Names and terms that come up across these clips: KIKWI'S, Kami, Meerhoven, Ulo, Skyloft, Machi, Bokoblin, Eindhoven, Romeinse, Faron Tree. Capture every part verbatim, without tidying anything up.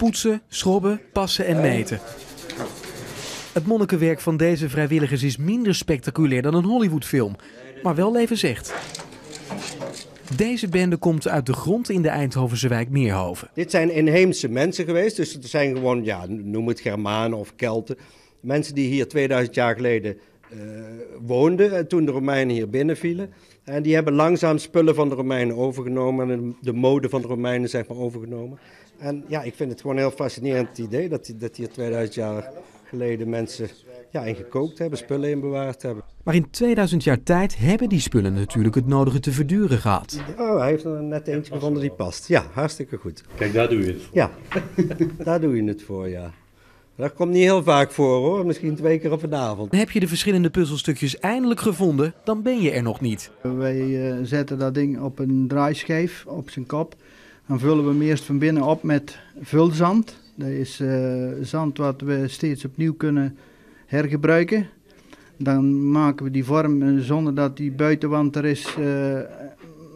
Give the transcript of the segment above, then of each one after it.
Poetsen, schrobben, passen en meten. Het monnikenwerk van deze vrijwilligers is minder spectaculair dan een Hollywoodfilm, maar wel levensecht. Deze bende komt uit de grond in de Eindhovense wijk Meerhoven. Dit zijn inheemse mensen geweest, dus het zijn gewoon, ja, noem het Germanen of Kelten. Mensen die hier tweeduizend jaar geleden uh, woonden, toen de Romeinen hier binnenvielen. En die hebben langzaam spullen van de Romeinen overgenomen en de mode van de Romeinen, zeg maar, overgenomen. En ja, ik vind het gewoon een heel fascinerend idee dat, dat hier tweeduizend jaar geleden mensen ja, in gekookt hebben, spullen in bewaard hebben. Maar in tweeduizend jaar tijd hebben die spullen natuurlijk het nodige te verduren gehad. Oh, hij heeft er net eentje gevonden die past. Ja, hartstikke goed. Kijk, daar doe je het voor. Ja, daar doe je het voor, ja. Dat komt niet heel vaak voor, hoor. Misschien twee keer op een avond. Heb je de verschillende puzzelstukjes eindelijk gevonden, dan ben je er nog niet. Wij uh, zetten dat ding op een draaischijf, op zijn kop. Dan vullen we hem eerst van binnen op met vulzand. Dat is uh, zand wat we steeds opnieuw kunnen hergebruiken. Dan maken we die vorm uh, zonder dat die buitenwand er is uh,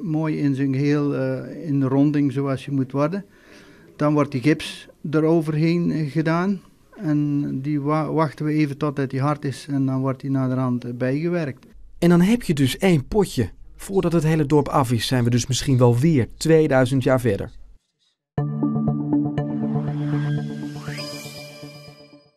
mooi in zijn geheel uh, in de ronding zoals je moet worden. Dan wordt die gips eroverheen gedaan. En die wa wachten we even totdat hij hard is en dan wordt hij naderhand bijgewerkt. En dan heb je dus één potje. Voordat het hele dorp af is, zijn we dus misschien wel weer tweeduizend jaar verder.